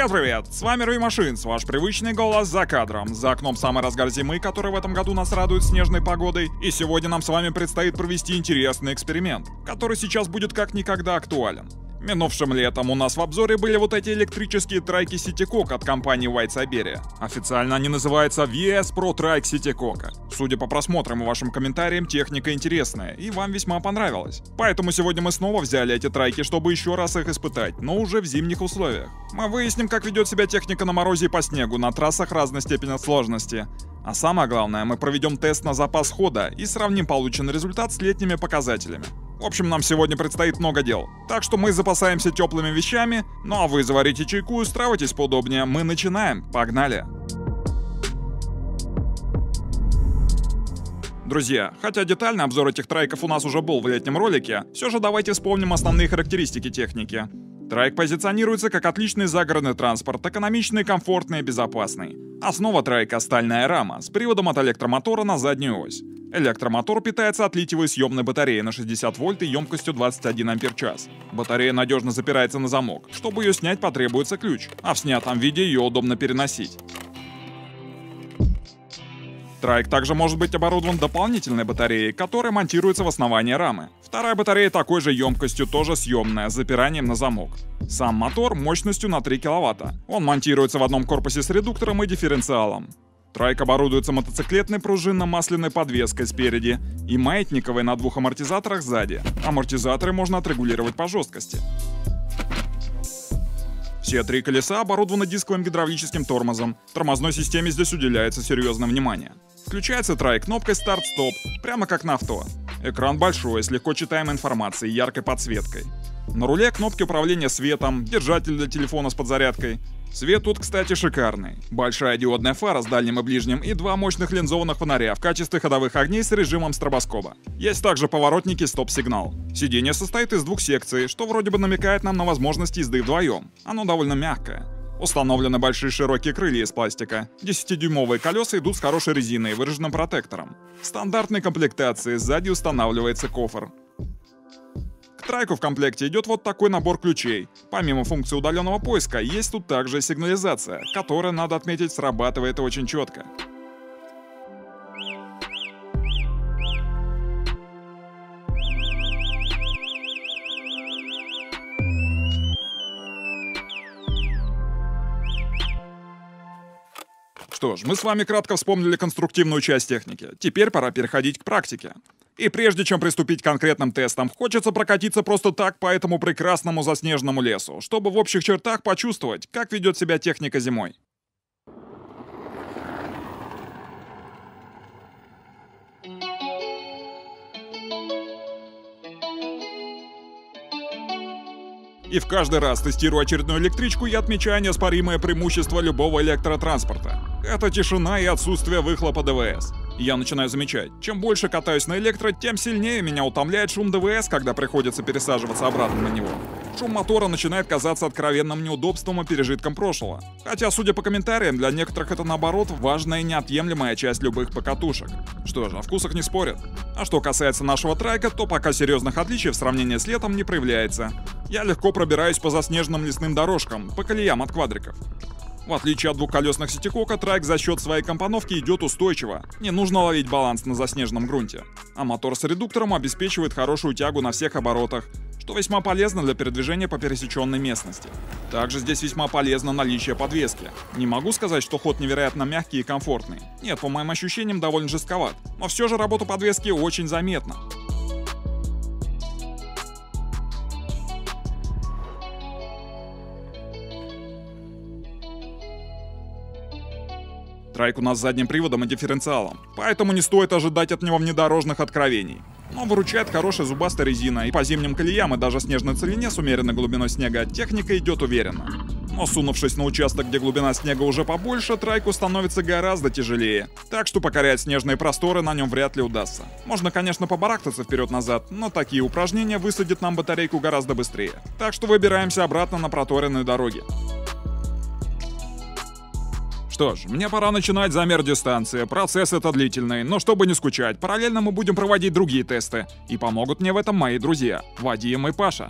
Привет-привет! С вами Review Machines, ваш привычный голос за кадром. За окном самый разгар зимы, который в этом году нас радует снежной погодой. И сегодня нам с вами предстоит провести интересный эксперимент, который сейчас будет как никогда актуален. Минувшим летом у нас в обзоре были вот эти электрические трайки Citycoco от компании White Siberia. Официально они называются WS Pro Trike Citycoco. Судя по просмотрам и вашим комментариям, техника интересная и вам весьма понравилась. Поэтому сегодня мы снова взяли эти трайки, чтобы еще раз их испытать, но уже в зимних условиях. Мы выясним, как ведет себя техника на морозе и по снегу на трассах разной степени сложности. А самое главное, мы проведем тест на запас хода и сравним полученный результат с летними показателями. В общем, нам сегодня предстоит много дел, так что мы запасаемся теплыми вещами, ну а вы заварите чайку и устраивайтесь поудобнее, мы начинаем, погнали! Друзья, хотя детальный обзор этих трайков у нас уже был в летнем ролике, все же давайте вспомним основные характеристики техники. Трайк позиционируется как отличный загородный транспорт, экономичный, комфортный и безопасный. Основа трайка — стальная рама с приводом от электромотора на заднюю ось. Электромотор питается от литиево-ионной батареи на 60 вольт и емкостью 21 ампер-час. Батарея надежно запирается на замок. Чтобы ее снять, потребуется ключ, а в снятом виде ее удобно переносить. Трайк также может быть оборудован дополнительной батареей, которая монтируется в основание рамы. Вторая батарея такой же емкостью, тоже съемная, с запиранием на замок. Сам мотор мощностью на 3 киловатта. Он монтируется в одном корпусе с редуктором и дифференциалом. Трайк оборудуется мотоциклетной пружинно-масляной подвеской спереди и маятниковой на двух амортизаторах сзади. Амортизаторы можно отрегулировать по жесткости. Все три колеса оборудованы дисковым гидравлическим тормозом. Тормозной системе здесь уделяется серьезное внимание. Включается трайк кнопкой «Старт-стоп», прямо как на авто. Экран большой, с легко читаемой информацией и яркой подсветкой. На руле кнопки управления светом, держатель для телефона с подзарядкой. Свет тут, кстати, шикарный. Большая диодная фара с дальним и ближним и два мощных линзованных фонаря в качестве ходовых огней с режимом стробоскоба. Есть также поворотники стоп-сигнал. Сиденье состоит из двух секций, что вроде бы намекает нам на возможность езды вдвоем. Оно довольно мягкое. Установлены большие широкие крылья из пластика. 10-дюймовые колеса идут с хорошей резиной и выраженным протектором. В стандартной комплектации сзади устанавливается кофр. К трайку в комплекте идет вот такой набор ключей. Помимо функции удаленного поиска, есть тут также сигнализация, которая, надо отметить, срабатывает очень четко. Что ж, мы с вами кратко вспомнили конструктивную часть техники. Теперь пора переходить к практике. И прежде чем приступить к конкретным тестам, хочется прокатиться просто так по этому прекрасному заснеженному лесу, чтобы в общих чертах почувствовать, как ведет себя техника зимой. И в каждый раз, тестируя очередную электричку, я отмечаю неоспоримое преимущество любого электротранспорта. Это тишина и отсутствие выхлопа ДВС. Я начинаю замечать, чем больше катаюсь на электро, тем сильнее меня утомляет шум ДВС, когда приходится пересаживаться обратно на него. Шум мотора начинает казаться откровенным неудобством и пережитком прошлого. Хотя, судя по комментариям, для некоторых это, наоборот, важная и неотъемлемая часть любых покатушек. Что же, о вкусах не спорят. А что касается нашего трайка, то пока серьезных отличий в сравнении с летом не проявляется. Я легко пробираюсь по заснеженным лесным дорожкам, по колеям от квадриков. В отличие от двухколесных Citycoco, трайк за счет своей компоновки идет устойчиво, не нужно ловить баланс на заснеженном грунте. А мотор с редуктором обеспечивает хорошую тягу на всех оборотах, что весьма полезно для передвижения по пересеченной местности. Также здесь весьма полезно наличие подвески. Не могу сказать, что ход невероятно мягкий и комфортный. Нет, по моим ощущениям, довольно жестковат, но все же работа подвески очень заметна. Трайк у нас с задним приводом и дифференциалом, поэтому не стоит ожидать от него внедорожных откровений. Но выручает хорошая зубастая резина, и по зимним колеям и даже снежной целине с умеренной глубиной снега техника идет уверенно. Но сунувшись на участок, где глубина снега уже побольше, трайку становится гораздо тяжелее, так что покорять снежные просторы на нем вряд ли удастся. Можно, конечно, побарахтаться вперед-назад, но такие упражнения высадят нам батарейку гораздо быстрее. Так что выбираемся обратно на проторенные дороги. Что ж, мне пора начинать замер дистанции, процесс это длительный, но чтобы не скучать, параллельно мы будем проводить другие тесты, и помогут мне в этом мои друзья, Вадим и Паша.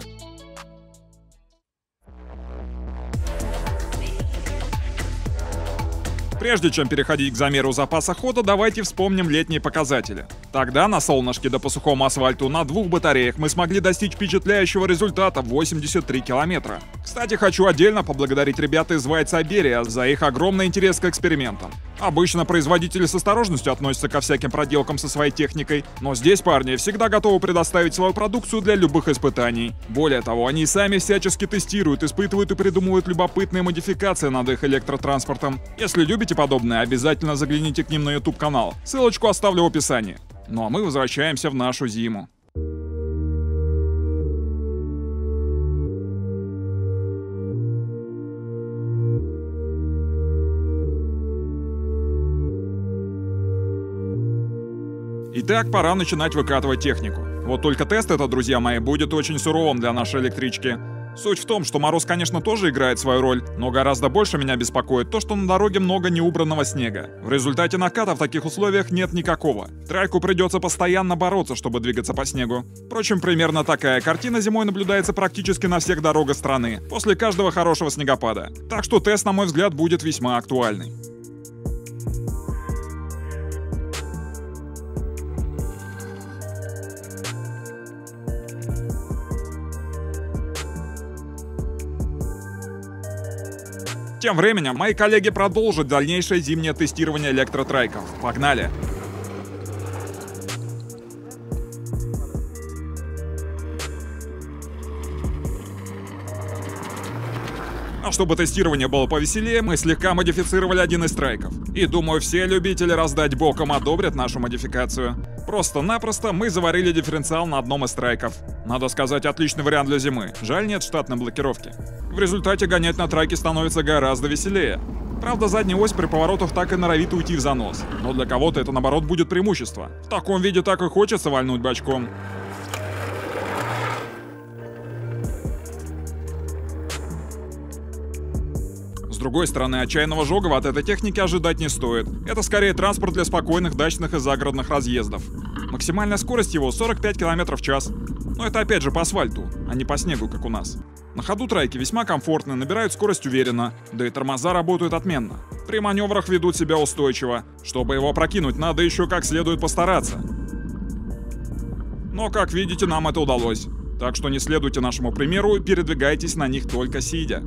Прежде чем переходить к замеру запаса хода, давайте вспомним летние показатели. Тогда на солнышке да по сухому асфальту на двух батареях мы смогли достичь впечатляющего результата — 83 километра. Кстати, хочу отдельно поблагодарить ребят из Вайтсайберия за их огромный интерес к экспериментам. Обычно производители с осторожностью относятся ко всяким проделкам со своей техникой, но здесь парни всегда готовы предоставить свою продукцию для любых испытаний. Более того, они сами всячески тестируют, испытывают и придумывают любопытные модификации над их электротранспортом. Если любите подобное, обязательно загляните к ним на YouTube-канал. Ссылочку оставлю в описании. Ну а мы возвращаемся в нашу зиму. Итак, пора начинать выкатывать технику. Вот только тест это, друзья мои, будет очень суровым для нашей электрички. Суть в том, что мороз, конечно, тоже играет свою роль, но гораздо больше меня беспокоит то, что на дороге много неубранного снега. В результате наката в таких условиях нет никакого. Трайку придется постоянно бороться, чтобы двигаться по снегу. Впрочем, примерно такая картина зимой наблюдается практически на всех дорогах страны, после каждого хорошего снегопада. Так что тест, на мой взгляд, будет весьма актуальный. Тем временем мои коллеги продолжат дальнейшее зимнее тестирование электротрайков. Погнали! А чтобы тестирование было повеселее, мы слегка модифицировали один из трайков. И думаю, все любители раздать боком одобрят нашу модификацию. Просто-напросто мы заварили дифференциал на одном из трайков. Надо сказать, отличный вариант для зимы. Жаль, нет штатной блокировки. В результате гонять на трайке становится гораздо веселее. Правда, задняя ось при поворотах так и норовит уйти в занос. Но для кого-то это, наоборот, будет преимущество. В таком виде так и хочется вальнуть бочком. С другой стороны, отчаянного жогова от этой техники ожидать не стоит. Это скорее транспорт для спокойных дачных и загородных разъездов. Максимальная скорость его 45 км в час. Но это опять же по асфальту, а не по снегу, как у нас. На ходу трайки весьма комфортны, набирают скорость уверенно, да и тормоза работают отменно. При маневрах ведут себя устойчиво. Чтобы его опрокинуть, надо еще как следует постараться. Но, как видите, нам это удалось. Так что не следуйте нашему примеру и передвигайтесь на них только сидя.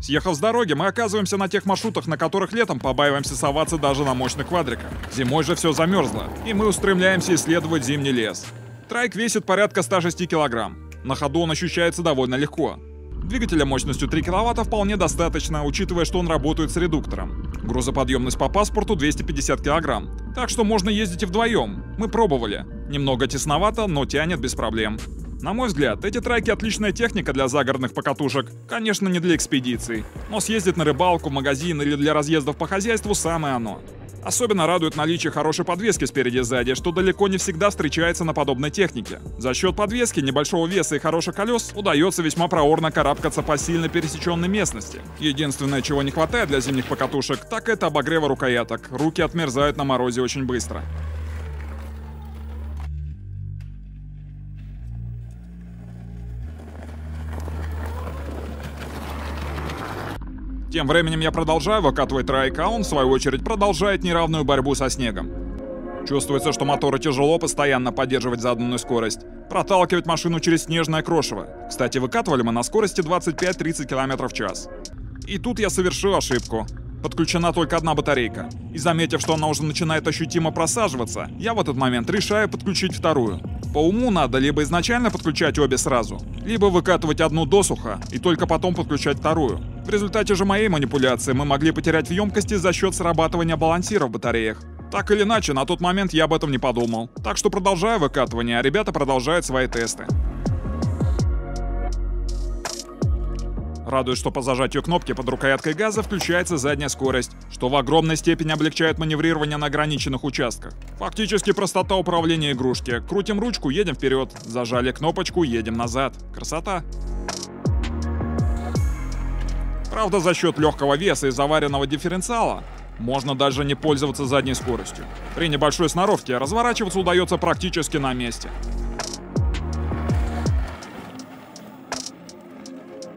Съехав с дороги, мы оказываемся на тех маршрутах, на которых летом побаиваемся соваться даже на мощных квадриках. Зимой же все замерзло, и мы устремляемся исследовать зимний лес. Трайк весит порядка 106 килограмм. На ходу он ощущается довольно легко. Двигателя мощностью 3 киловатта вполне достаточно, учитывая, что он работает с редуктором. Грузоподъемность по паспорту 250 килограмм. Так что можно ездить и вдвоем. Мы пробовали. Немного тесновато, но тянет без проблем. На мой взгляд, эти трайки — отличная техника для загородных покатушек. Конечно, не для экспедиций. Но съездить на рыбалку, магазин или для разъездов по хозяйству — самое оно. Особенно радует наличие хорошей подвески спереди и сзади, что далеко не всегда встречается на подобной технике. За счет подвески, небольшого веса и хороших колес удается весьма проворно карабкаться по сильно пересеченной местности. Единственное, чего не хватает для зимних покатушек, так это обогрева рукояток. Руки отмерзают на морозе очень быстро. Тем временем я продолжаю выкатывать трайк, а он, в свою очередь, продолжает неравную борьбу со снегом. Чувствуется, что мотору тяжело постоянно поддерживать заданную скорость. Проталкивать машину через снежное крошево. Кстати, выкатывали мы на скорости 25-30 км в час. И тут я совершил ошибку. Подключена только одна батарейка. И заметив, что она уже начинает ощутимо просаживаться, я в этот момент решаю подключить вторую. По уму надо либо изначально подключать обе сразу, либо выкатывать одну досуха и только потом подключать вторую. В результате же моей манипуляции мы могли потерять в емкости за счет срабатывания балансира в батареях. Так или иначе, на тот момент я об этом не подумал. Так что продолжаю выкатывание, а ребята продолжают свои тесты. Радует, что по зажатию кнопки под рукояткой газа включается задняя скорость, что в огромной степени облегчает маневрирование на ограниченных участках. Фактически простота управления игрушки. Крутим ручку, едем вперед. Зажали кнопочку, едем назад. Красота! Правда, за счет легкого веса и заваренного дифференциала Можно даже не пользоваться задней скоростью. При небольшой сноровке разворачиваться удается практически на месте.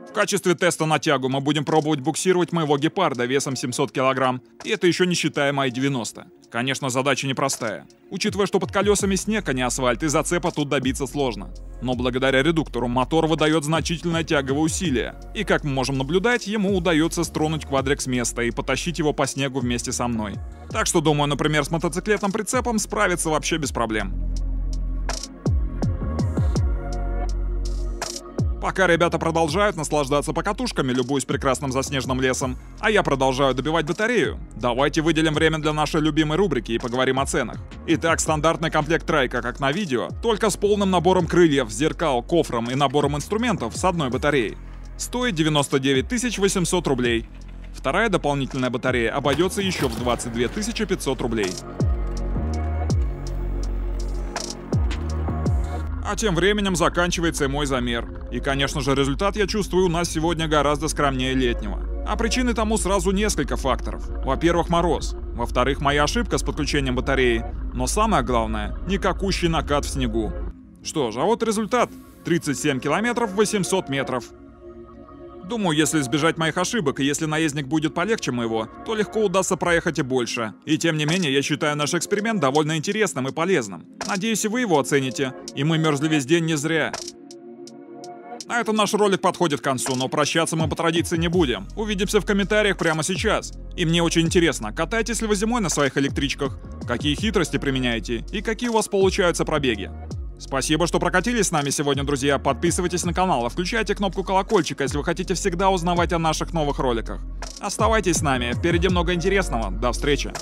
В качестве теста на тягу мы будем пробовать буксировать моего гепарда весом 700 кг, и это еще не считая моей 90. Конечно, задача непростая. Учитывая, что под колесами снег, а не асфальт, и зацепа тут добиться сложно. Но благодаря редуктору мотор выдает значительное тяговое усилие, и, как мы можем наблюдать, ему удается стронуть квадрик с места и потащить его по снегу вместе со мной. Так что, думаю, например, с мотоциклетным прицепом справиться вообще без проблем. Пока ребята продолжают наслаждаться покатушками, любуясь прекрасным заснеженным лесом, а я продолжаю добивать батарею, давайте выделим время для нашей любимой рубрики и поговорим о ценах. Итак, стандартный комплект трайка, как на видео, только с полным набором крыльев, зеркал, кофром и набором инструментов с одной батареей. Стоит 99 800 рублей. Вторая дополнительная батарея обойдется еще в 22 500 рублей. А тем временем заканчивается и мой замер. И, конечно же, результат, я чувствую, у нас сегодня гораздо скромнее летнего. А причины тому сразу несколько факторов. Во-первых, мороз. Во-вторых, моя ошибка с подключением батареи. Но самое главное — никакущий накат в снегу. Что ж, а вот результат. 37 километров 800 метров. Думаю, если избежать моих ошибок, и если наездник будет полегче моего, то легко удастся проехать и больше. И тем не менее, я считаю наш эксперимент довольно интересным и полезным. Надеюсь, и вы его оцените. И мы мерзли весь день не зря. На этом наш ролик подходит к концу, но прощаться мы по традиции не будем. Увидимся в комментариях прямо сейчас. И мне очень интересно, катаетесь ли вы зимой на своих электричках? Какие хитрости применяете? И какие у вас получаются пробеги? Спасибо, что прокатились с нами сегодня, друзья. Подписывайтесь на канал, а включайте кнопку колокольчика, если вы хотите всегда узнавать о наших новых роликах. Оставайтесь с нами, впереди много интересного. До встречи!